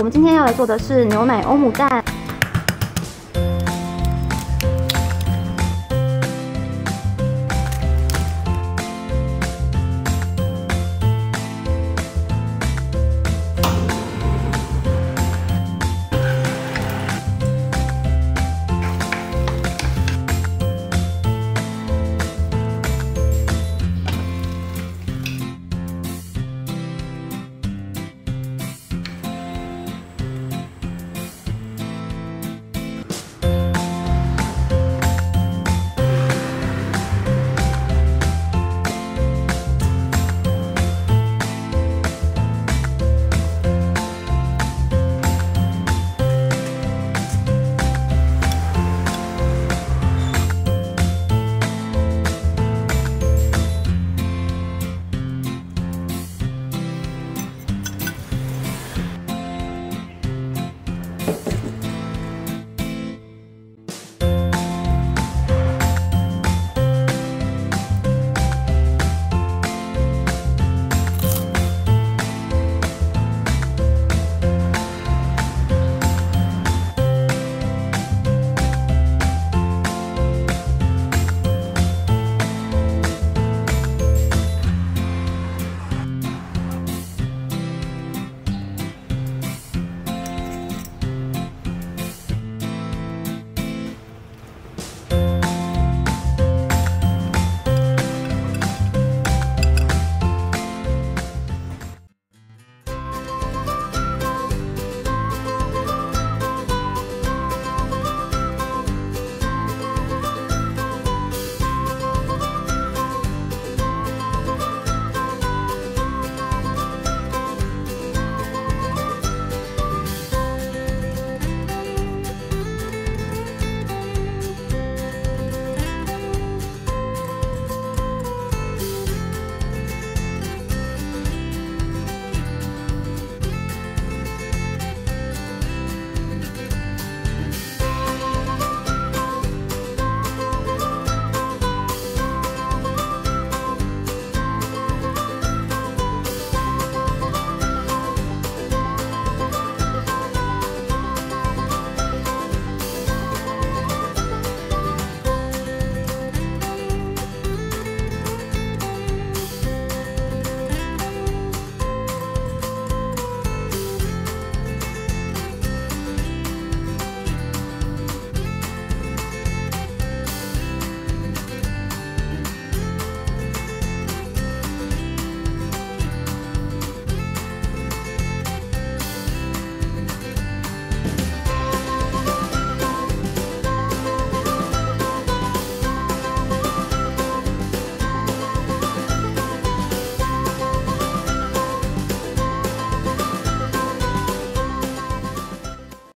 我们今天要来做的是牛奶欧姆蛋。